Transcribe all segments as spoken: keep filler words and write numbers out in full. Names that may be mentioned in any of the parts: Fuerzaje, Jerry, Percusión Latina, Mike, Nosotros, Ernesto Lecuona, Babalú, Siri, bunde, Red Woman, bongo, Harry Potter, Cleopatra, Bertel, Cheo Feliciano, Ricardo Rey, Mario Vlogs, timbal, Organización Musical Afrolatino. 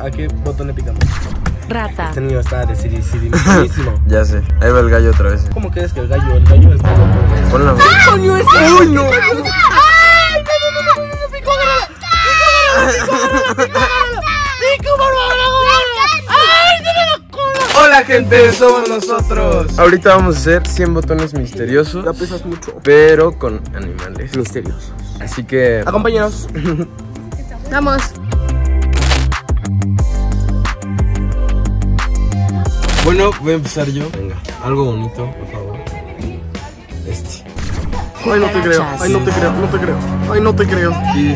¿A qué botón le picamos? Rata. Este niño está de Siri, Siri, buenísimo. Ya sé, ahí va el gallo otra vez. ¿Cómo crees que el gallo? El gallo está loco. Ponla. ¡Qué coño es eso! ¡Uy, no! ¡Ay, no, no, no! ¡Me picó, gárala! ¡Me picó, hola gente, somos nosotros. Ahorita vamos a hacer cien botones misteriosos. La pesas mucho. Pero con animales misteriosos. Así que... acompáñanos. Vamos. Bueno, voy a empezar yo. Venga, algo bonito, por favor. Este. Ay, no te creo, ay, no te creo, no te creo. Ay, no te creo. Y...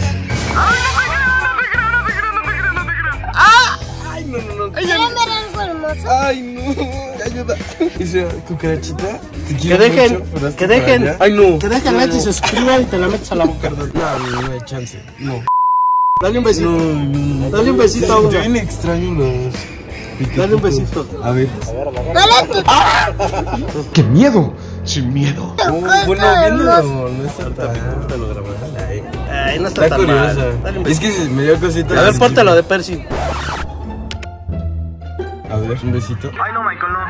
ay, no, ayuda. Dice, cucarachita, te quiero que dejen, mucho, pero que dejen, allá. Ay, no, que dejen like no, no. Y suscriban y te la metes a la boca. No, no, no hay chance, no. Dale un besito, no, no, no. Dale un besito a uno. Yo me extraño los piquetitos. Dale un besito. A ver. ¡Dale! ¡Ah! ¡Qué miedo! Sin miedo. No, bueno, viéndolo, no está tan bien, lo grabaré. Ay, no está, está tan mal. Es que me dio cosita. A ver, pórtalo de Percy. A ver, un besito. Ay, no, Michael, no.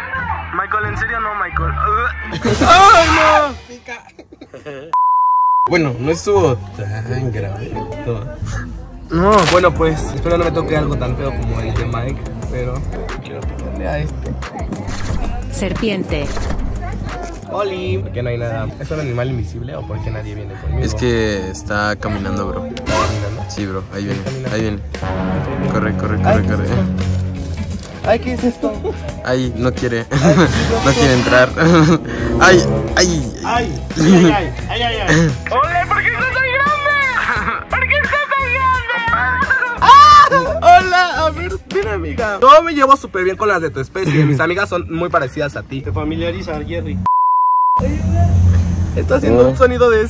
Michael, en serio, no, Michael. ¡Ay, no! Pica. Bueno, no estuvo tan grave. Todo. No. Bueno, pues, espero no me toque algo tan feo como el de Mike, pero quiero pegarle a este. Serpiente. Oli. ¿Por qué no hay nada? ¿Es un animal invisible o por qué nadie viene conmigo? Es que está caminando, bro. ¿Está caminando? Sí, bro, ahí viene, ahí viene. Corre, corre, corre, Ay, corre. Ay, ¿qué es esto? Ay, no quiere. Ay, no quiere entrar. Ay, ay. Ay, ay, ay, ay, ay. ¡Ole, ¿por qué está tan grande? ¿Por qué está tan grande? ¡Ah! Hola, a ver, mira, amiga. Yo me llevo súper bien con las de tu especie. Mis amigas son muy parecidas a ti. Te familiariza, Jerry. Está haciendo un sonido de...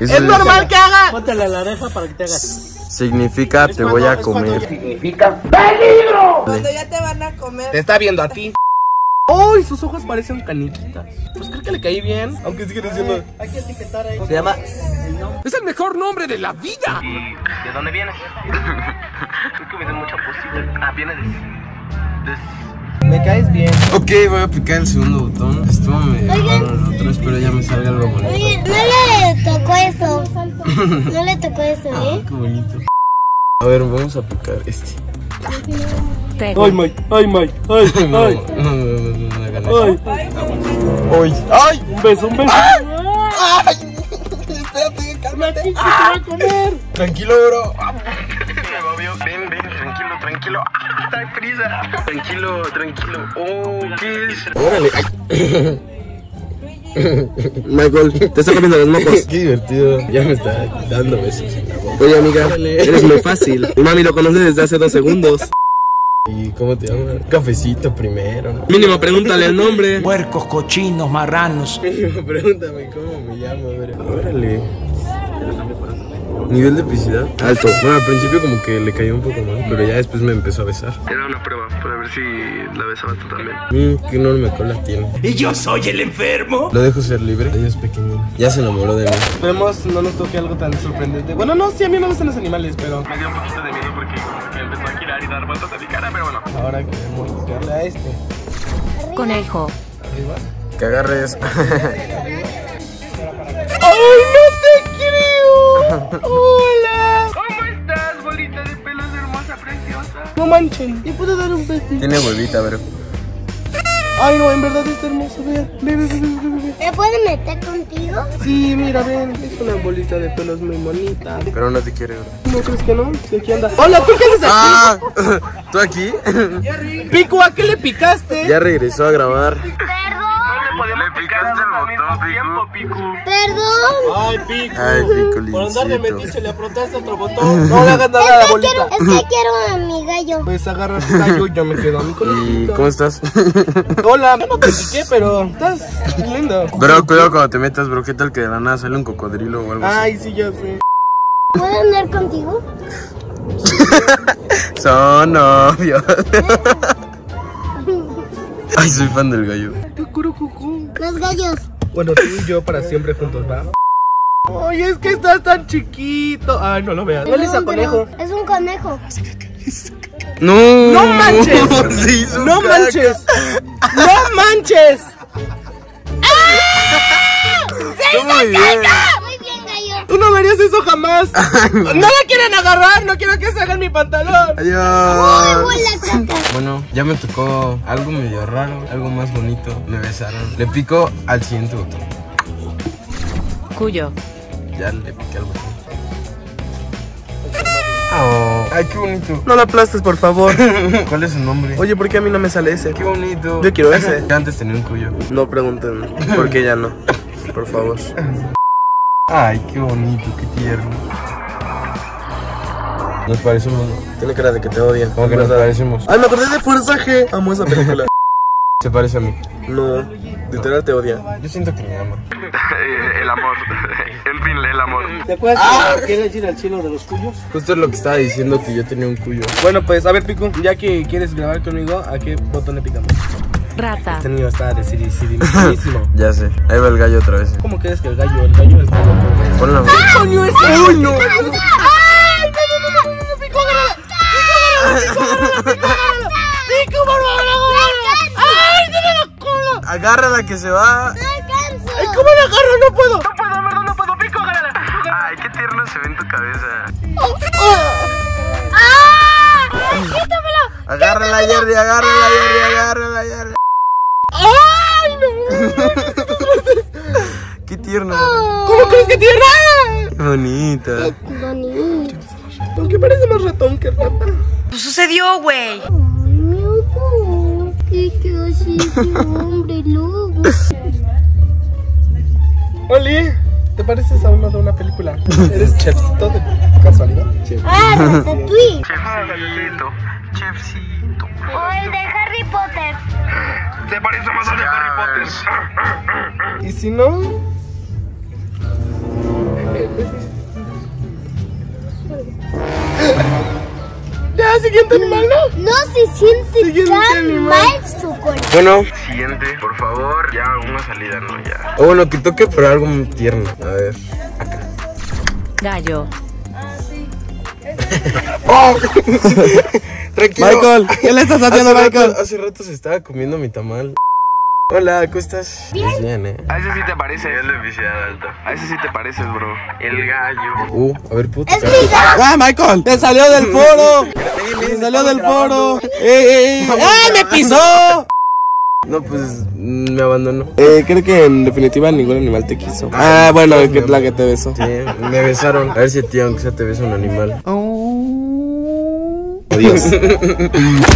¡Es normal que haga! Póntale la oreja para que te hagas. Significa te voy a comer. Significa peligro. Cuando ya te van a comer. Te está viendo a ti. ¡Uy! Sus ojos parecen caniquitas. Pues creo que le caí bien. Aunque sigue diciendo. Hay que etiquetar ahí. Se llama... ¡es el mejor nombre de la vida! ¿Y de dónde vienes? Creo que me den mucha posibilidad. Ah, viene de... me caes bien. Ok, voy a picar el segundo botón. Esto me dejaron los otros, pero ya me salga algo bonito. Oye, no le tocó eso. No le tocó eso, ¿eh? Qué bonito. A ver, vamos a picar este. Ay, Mike, ay, Mike, ay, ay. No, no, no, no, ay, ay, ay, un beso, un beso. Ay, espérate, cálmate. ¿Qué te va a comer? Tranquilo, bro. Ven, ven, tranquilo, tranquilo. Está en prisa. Tranquilo, tranquilo. Oh, ¿qué es? Órale, ay. Michael, te está comiendo los mocos. Qué divertido. Ya me está dando besos en la boca. Oye, amiga, eres muy fácil. Mi mami lo conoce desde hace dos segundos. ¿Y cómo te llamas? Cafecito primero, ¿no? Mínimo, pregúntale el nombre. Puercos, cochinos, marranos. Mínimo, pregúntame cómo me llamo. Órale. Nivel de epicidad alto. Bueno, al principio como que le cayó un poco mal, pero ya después me empezó a besar. Era una prueba para ver si la besaba tú también. Mmm, qué enorme cola tiene. ¿Y yo soy el enfermo? Lo dejo ser libre. Ella es pequeño. Ya se enamoró de mí. Esperemos no nos toque algo tan sorprendente. Bueno, no, sí, a mí me gustan los animales, pero me dio un poquito de miedo porque como que empezó a girar y dar vueltas a mi cara, pero bueno. Ahora queremos darle a este. Conejo. Arriba. Que agarres. ¡Ay, no te creo! ¡Hola! ¿Cómo estás, bolita de pelos hermosa, preciosa? No manchen, ¿te puedo dar un besito? Tiene huevita, bro. Ay, no, en verdad está hermoso, vean. Ve, ve, ve, ve, ve. ¿Me puedo meter contigo? Sí, mira, ven, es una bolita de pelos muy bonita. Pero no te quiere, bro. ¿No crees que no? ¿De qué andas? ¡Hola, tú qué haces aquí! Ah, ¿tú aquí? Pico, ¿a qué le picaste? Ya regresó a grabar. Le picaste el botón, Pico. Perdón. Ay, Pico. Ay, Pico. Por andar de metiche le aprotaste otro botón. No le hagas nada a la bolita. Es que quiero a mi gallo. Pues agarra tu gallo y yo me quedo a mi conejito. ¿Y cómo estás? Hola, no te piqué, pero estás lindo. Bro, cuidado cuando te metas, bro. ¿Qué tal que de la nada sale un cocodrilo o algo así? Ay, sí, ya sé. ¿Puedo andar contigo? Son novios. Ay, soy fan del gallo. Los gallos. Bueno, tú y yo para siempre juntos, ¿va? Ay, es que estás tan chiquito. Ay, no lo veas. No, no le es a conejo. Es un conejo. No. No manches. Sí, no caca. manches. No manches. ¡Ah! ¡Se hizo muy bien. Muy bien, gallo. Tú no verías eso jamás. Ay, no. No me quieren agarrar, no quiero que se hagan mi pantalón. Adiós. Uy, la caca. Bueno, ya me tocó algo medio raro, algo más bonito. Me besaron. Le pico al siguiente botón. Cuyo. Ya le piqué al botón. Oh. Ay, qué bonito. No la aplastes, por favor. ¿Cuál es su nombre? Oye, ¿por qué a mí no me sale ese? Qué bonito. Yo quiero ese. Antes tenía un cuyo. No pregunten por qué ya no. Por favor. Ay, qué bonito, qué tierno. Nos parecemos, ¿no? Tiene cara de que te odian. ¿Cómo que nos parecemos? Ay, me acordé de Fuerzaje. Amo esa película. ¿Se parece a mí? No, literal te odia. Yo siento que me ama. El amor, en fin, el amor. ¿Te acuerdas ¡Ah! que era ir al cielo de los cuyos? Justo es lo que estaba diciendo, que yo tenía un cuyo. Bueno, pues, a ver, Pico, ya que quieres grabar conmigo, ¿a qué botón le picamos? Rata. Este niño está de Siri, Siri, buenísimo. Ya sé, ahí va el gallo otra vez. ¿Cómo crees que el gallo? El gallo está loco. Pon la mano. ¡Ay, coño, ese! ¡Ay, no! ¡Ay, no, no, no, no, no! ¡Pico, gárala! ¡Pico, gárala! ¡Pico, gárala! ¡Pico, por favor! Agárrala que se va. No alcanzo. Ay, ¿cómo la agarro? No puedo. No puedo, no, no puedo. Pico, agárrala. Ay, qué tierno se ve en tu cabeza. Oh, oh. ¡Ah! Ay, quítamelo. Agárrala, Jerry, agárrala, Jerry, agárrala, Jerry. ¡Ay, no! Qué tierno. Oh. ¿Cómo crees que tierna? Qué bonita. Qué bonita. Aunque parece más ratón que rata. Pues sucedió, güey. ¿Qué hace ese hombre lobo? Oli, ¿te pareces a uno de una película? ¿Eres chefcito de casualidad? Chef. Ah, Ratatouille. Chefcito, chefcito. O el de Harry Potter. ¿Te pareces más al de Harry Potter? ¿Y si no? Ya, siguiente animal, ¿no? No se siente siguiente tan animal. mal su corazón. Bueno, siguiente, por favor, ya una salida, no, ya. O oh, bueno, que toque por algo muy tierno. A ver, acá. Gallo. Ah, sí. ¡Oh! Tranquilo. Michael, ¿qué le estás haciendo, hace Michael? Rato, hace rato se estaba comiendo mi tamal. Hola, ¿cómo estás? Bien. Pues bien, eh. A ese sí te pareces. A ese sí te pareces, bro. El gallo. Uh, a ver, puto. ¡Es mi gallo! ¡Ah, Michael! ¡Te salió del foro! ¡Te salió del foro! ¡Eh, eh! ¡Ah, me pisó! No, pues me abandonó. Eh, creo que en definitiva ningún animal te quiso. Ah, bueno, qué plan que te besó. Sí, me besaron. A ver si, tío, aunque sea te besa un animal. Adiós.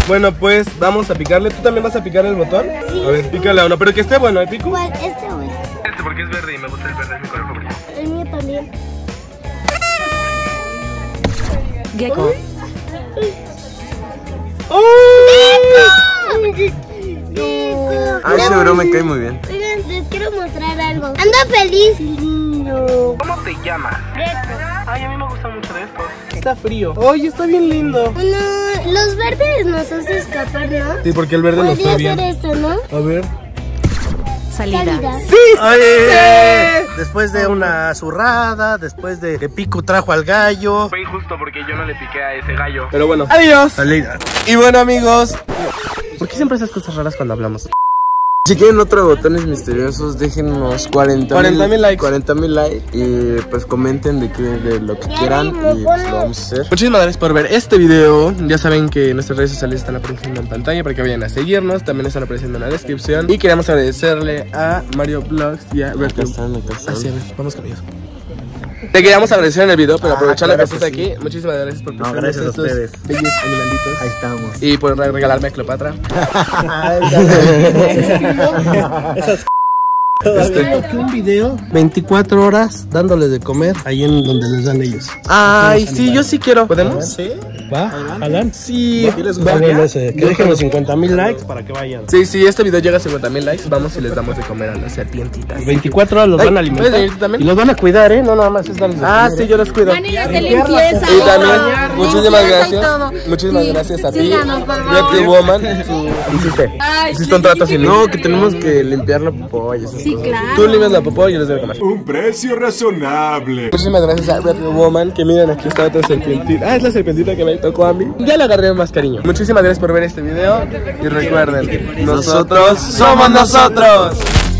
Bueno, pues vamos a picarle. ¿Tú también vas a picar el botón? Sí. A ver, pícale a uno, pero que esté bueno, ¿eh, Pico? ¿Cuál? Este bueno. Este porque es verde y me gusta el verde, es mi color favorito. El mío también. Gecko. ¡Oh! ¡Gecko! ¡Gecko! Ah, ese bro me cae muy bien. Oigan, les quiero mostrar algo. Ando feliz, lindo. ¿Cómo te llamas? Gecko. Ay, a mí me gusta mucho de esto. Está frío. Oye, está bien lindo. Bueno, los verdes nos hacen escapar, ¿no? Sí, porque el verde nos está bien. Podría hacer esto, ¿no? A ver. Salida. Salida. ¡Sí! ¡Oye! Después de una zurrada, después de que Pico trajo al gallo. Fue injusto porque yo no le piqué a ese gallo. Pero bueno. ¡Adiós! Salida. Y bueno, amigos. ¿Por qué siempre esas cosas raras cuando hablamos? Si quieren otros botones misteriosos, déjenos cuarenta mil likes. cuarenta mil likes. Y pues comenten de, que, de lo que quieran. Y pues lo vamos a hacer. Muchísimas gracias por ver este video. Ya saben que nuestras redes sociales están apareciendo en pantalla para que vayan a seguirnos. También están apareciendo en la descripción. Y queremos agradecerle a Mario Vlogs y a Bertel. Así es, vamos con ellos. Te queríamos agradecer en el video, pero ah, aprovechando claro que estás sí. aquí, muchísimas gracias por no, gracias a ustedes. Bellos animalitos. Ahí estamos. Y por regalarme a Cleopatra. Esas Estoy... un video veinticuatro horas dándoles de comer ahí en donde les dan ellos. Ay, sí, yo sí quiero. ¿Podemos? Sí. ¿Va? ¿Alan? Sí. Que dejen los cincuenta mil likes para que vayan. Sí, sí, este video llega a cincuenta mil likes. Vamos y les damos de comer a las serpientitas. veinticuatro horas los van a alimentar. Y los van a cuidar, ¿eh? No, nada más es darles de comer. Ah, sí, yo los cuido. Y también, muchísimas gracias. Muchísimas gracias a ti, Red Woman. Hiciste un trato así. No, que tenemos que limpiar la popó. Sí. Sí, claro. Tú limpias la popó y yo les doy de comer. Un precio razonable. Muchísimas gracias a Red Woman, que miren, aquí está otra serpentita. Ah, es la serpentita que me tocó a mí. Ya la agarré más cariño. Muchísimas gracias por ver este video. Y recuerden, nosotros somos nosotros.